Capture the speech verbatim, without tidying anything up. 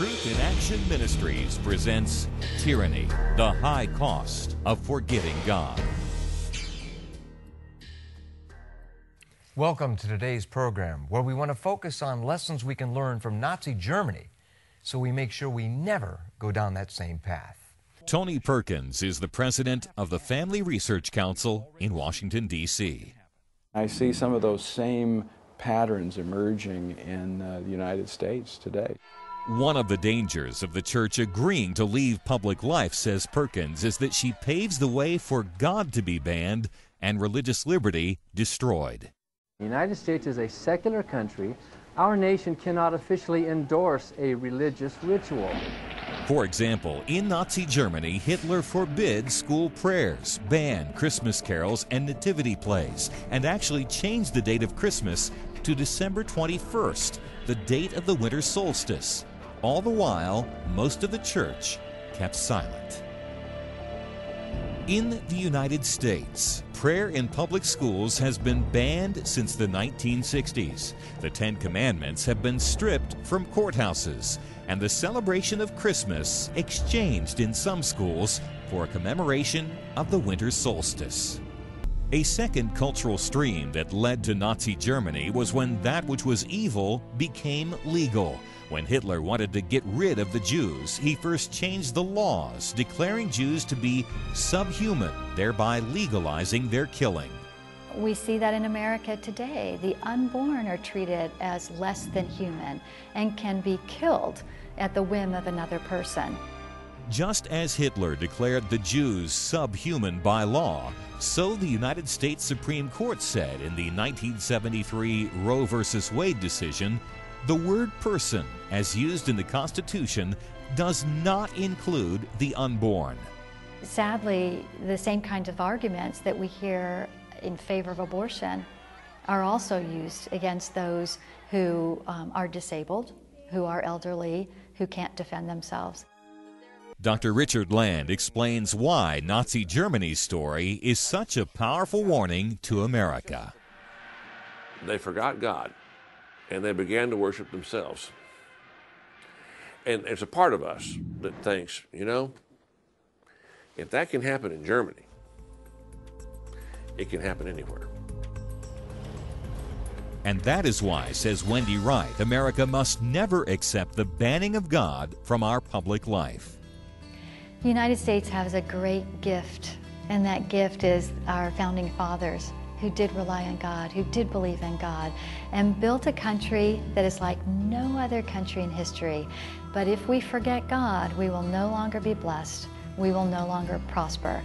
Truth in Action Ministries presents Tyranny, the High Cost of Forgetting God. Welcome to today's program, where we want to focus on lessons we can learn from Nazi Germany so we make sure we never go down that same path. Tony Perkins is the president of the Family Research Council in Washington, D C I see some of those same patterns emerging in uh, the United States today. One of the dangers of the church agreeing to leave public life, says Perkins, is that she paves the way for God to be banned and religious liberty destroyed. The United States is a secular country. Our nation cannot officially endorse a religious ritual. For example, in Nazi Germany, Hitler forbid school prayers, banned Christmas carols and nativity plays, and actually changed the date of Christmas to December twenty-first, the date of the winter solstice. All the while, most of the church kept silent. In the United States, prayer in public schools has been banned since the nineteen sixties. The Ten Commandments have been stripped from courthouses, and the celebration of Christmas exchanged in some schools for a commemoration of the winter solstice. A second cultural stream that led to Nazi Germany was when that which was evil became legal. When Hitler wanted to get rid of the Jews, he first changed the laws, declaring Jews to be subhuman, thereby legalizing their killing. We see that in America today. The unborn are treated as less than human and can be killed at the whim of another person. Just as Hitler declared the Jews subhuman by law, so the United States Supreme Court said in the nineteen seventy-three Roe v. Wade decision, the word person, as used in the Constitution, does not include the unborn. Sadly, the same kinds of arguments that we hear in favor of abortion are also used against those who um, are disabled, who are elderly, who can't defend themselves. Doctor Richard Land explains why Nazi Germany's story is such a powerful warning to America. They forgot God, and they began to worship themselves. And there's a part of us that thinks, you know, if that can happen in Germany, it can happen anywhere. And that is why, says Wendy Wright, America must never accept the banning of God from our public life. The United States has a great gift, and that gift is our founding fathers, who did rely on God, who did believe in God, and built a country that is like no other country in history. But if we forget God, we will no longer be blessed. We will no longer prosper.